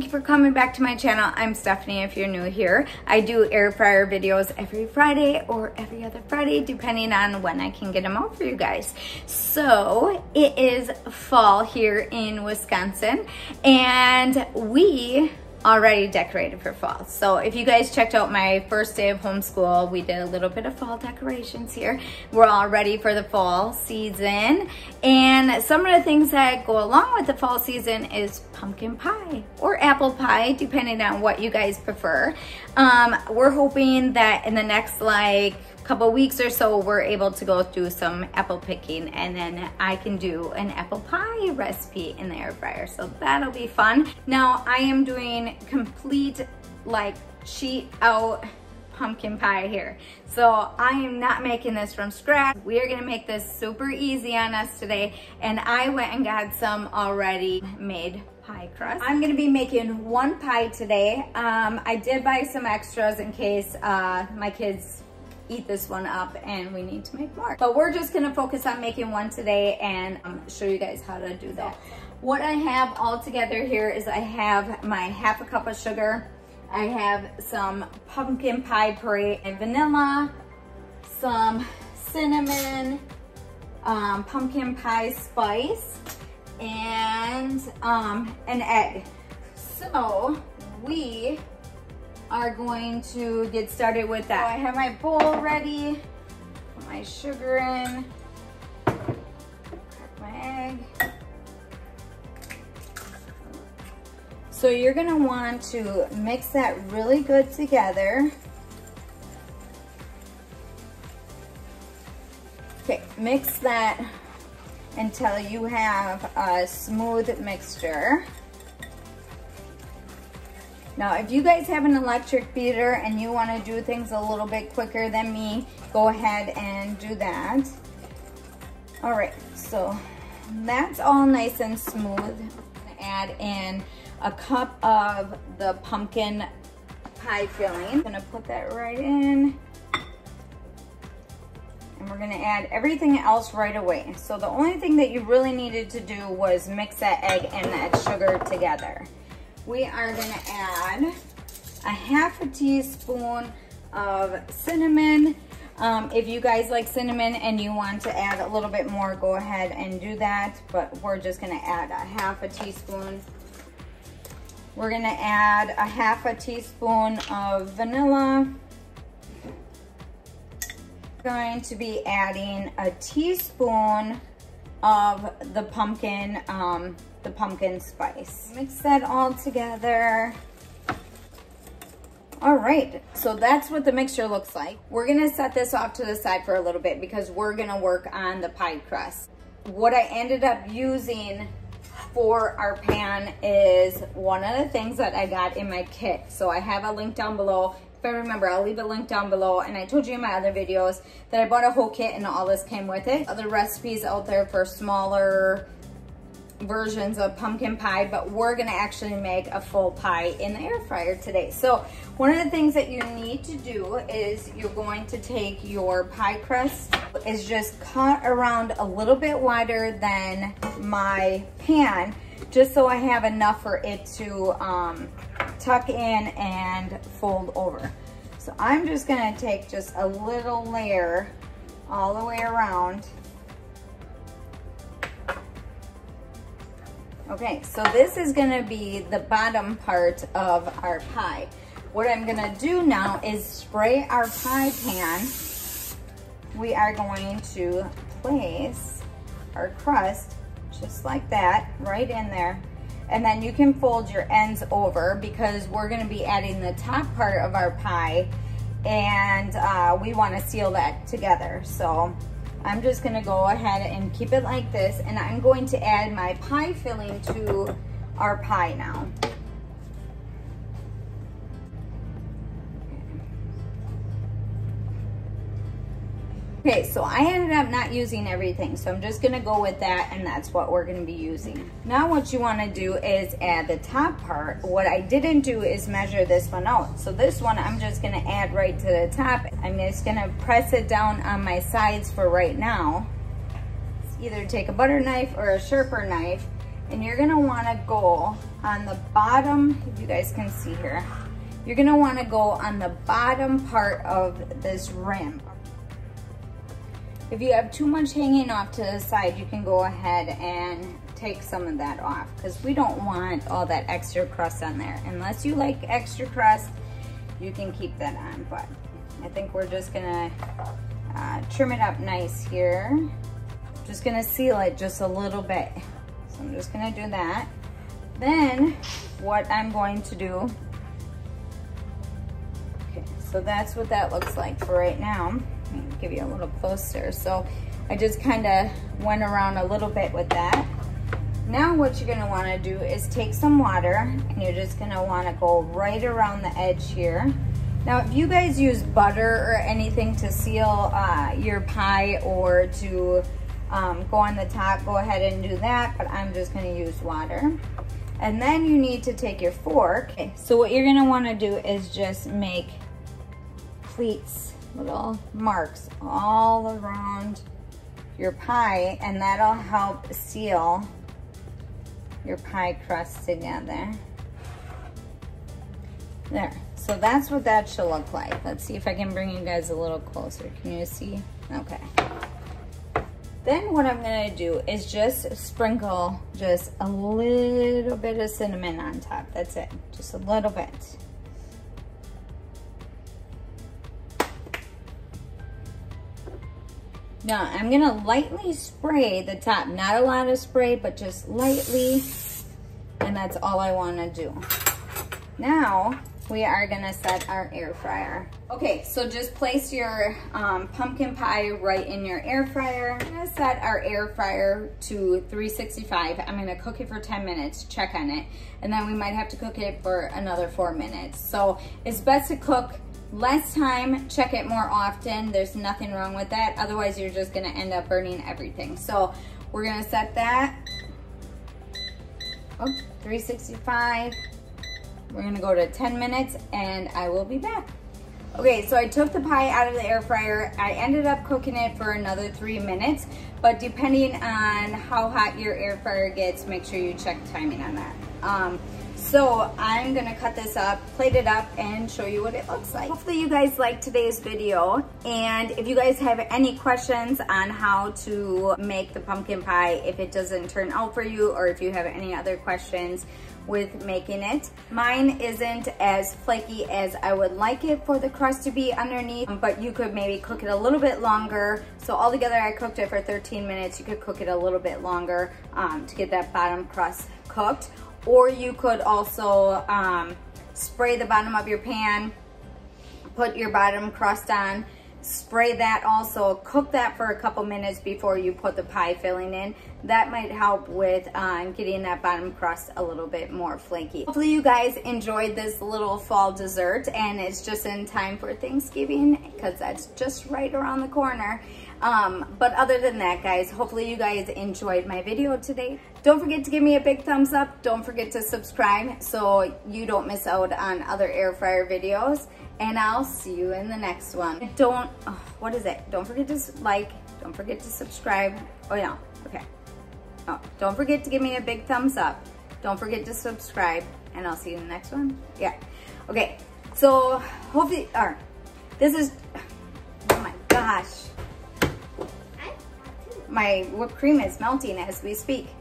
Thank you for coming back to my channel. I'm Stephanie if you're new here. I do air fryer videos every Friday or every other Friday, depending on when I can get them out for you guys. So it is fall here in Wisconsin and we already decorated for fall. So if you guys checked out my first day of homeschool, we did a little bit of fall decorations here. We're all ready for the fall season. And some of the things that go along with the fall season is pumpkin pie or apple pie, depending on what you guys prefer. We're hoping that in the next like couple weeks or so, we're able to go through some apple picking and then I can do an apple pie recipe in the air fryer. So that'll be fun. Now I am doing complete like sheet out pumpkin pie here. So I am not making this from scratch. We are gonna make this super easy on us today. And I went and got some already made pie crust. I'm gonna be making one pie today. I did buy some extras in case my kids eat this one up and we need to make more. But we're just gonna focus on making one today and show you guys how to do that. What I have all together here is I have my half a cup of sugar, I have some pumpkin pie puree and vanilla, some cinnamon, pumpkin pie spice, and an egg. So we are going to get started with that. So I have my bowl ready, put my sugar in, crack my egg. So you're gonna want to mix that really good together. Okay, mix that until you have a smooth mixture. Now, if you guys have an electric beater and you want to do things a little bit quicker than me, go ahead and do that. All right, so that's all nice and smooth. I'm gonna add in a cup of the pumpkin pie filling. I'm gonna put that right in. And we're gonna add everything else right away. So the only thing that you really needed to do was mix that egg and that sugar together. We are gonna add a half a teaspoon of cinnamon. If you guys like cinnamon and you want to add a little bit more, go ahead and do that, but we're just gonna add a half a teaspoon. We're gonna add a half a teaspoon of vanilla. We're going to be adding a teaspoon of the pumpkin spice. Mix that all together. All right, so that's what the mixture looks like. We're gonna set this off to the side for a little bit because we're gonna work on the pie crust. What I ended up using for our pan is one of the things that I got in my kit. So I have a link down below. If I remember, I'll leave a link down below. And I told you in my other videos that I bought a whole kit and all this came with it. Other recipes out there for smaller versions of pumpkin pie, but we're gonna actually make a full pie in the air fryer today. So one of the things that you need to do is you're going to take your pie crust, is just cut around a little bit wider than my pan, just so I have enough for it to tuck in and fold over. So I'm just gonna take just a little layer all the way around. Okay, so this is gonna be the bottom part of our pie. What I'm gonna do now is spray our pie pan. We are going to place our crust just like that, right in there. And then you can fold your ends over because we're gonna be adding the top part of our pie and we wanna seal that together, so. I'm just gonna go ahead and keep it like this, and I'm going to add my pie filling to our pie now. Okay, so I ended up not using everything, so I'm just gonna go with that, and that's what we're gonna be using. Now what you wanna do is add the top part. What I didn't do is measure this one out. So this one I'm just gonna add right to the top. I'm just gonna press it down on my sides for right now. Either take a butter knife or a sharper knife and you're gonna wanna go on the bottom, if you guys can see here, you're gonna wanna go on the bottom part of this rim. If you have too much hanging off to the side, you can go ahead and take some of that off, because we don't want all that extra crust on there. Unless you like extra crust, you can keep that on, but I think we're just gonna trim it up nice here. Just gonna seal it just a little bit. So I'm just gonna do that. Then what I'm going to do, okay, so that's what that looks like for right now. Let me give you a little closer. So I just kind of went around a little bit with that. Now what you're gonna wanna do is take some water and you're just gonna wanna go right around the edge here. Now if you guys use butter or anything to seal your pie or to go on the top, go ahead and do that, but I'm just gonna use water. And then you need to take your fork. Okay, so what you're gonna wanna do is just make pleats, little marks all around your pie, and that'll help seal your pie crust together. There, so that's what that should look like. Let's see if I can bring you guys a little closer. Can you see? Okay. Then what I'm gonna do is just sprinkle just a little bit of cinnamon on top. That's it, just a little bit. Now, I'm gonna lightly spray the top. Not a lot of spray, but just lightly, and that's all I wanna do. Now, we are gonna set our air fryer. Okay, so just place your pumpkin pie right in your air fryer. I'm gonna set our air fryer to 365. I'm gonna cook it for 10 minutes, check on it, and then we might have to cook it for another 4 minutes. So it's best to cook less time, check it more often. There's nothing wrong with that. Otherwise, you're just gonna end up burning everything. So we're gonna set that, 365. We're gonna go to 10 minutes and I will be back. Okay, so I took the pie out of the air fryer. I ended up cooking it for another 3 minutes, but depending on how hot your air fryer gets, make sure you check timing on that. So I'm gonna cut this up, plate it up, and show you what it looks like. Hopefully you guys liked today's video, and if you guys have any questions on how to make the pumpkin pie, if it doesn't turn out for you, or if you have any other questions with making it. Mine isn't as flaky as I would like it for the crust to be underneath, but you could maybe cook it a little bit longer. So altogether, I cooked it for 13 minutes. You could cook it a little bit longer to get that bottom crust cooked. Or you could also spray the bottom of your pan, put your bottom crust on, spray that also, cook that for a couple minutes before you put the pie filling in. That might help with getting that bottom crust a little bit more flaky. Hopefully you guys enjoyed this little fall dessert, and it's just in time for Thanksgiving because that's just right around the corner. But other than that, guys, hopefully you guys enjoyed my video today. Don't forget to give me a big thumbs up. Don't forget to subscribe so you don't miss out on other air fryer videos. And I'll see you in the next one. Don't forget to like, don't forget to subscribe. Oh yeah, okay. Oh, don't forget to give me a big thumbs up. Don't forget to subscribe, and I'll see you in the next one. Yeah, okay. So hopefully, oh my gosh. My whipped cream is melting as we speak.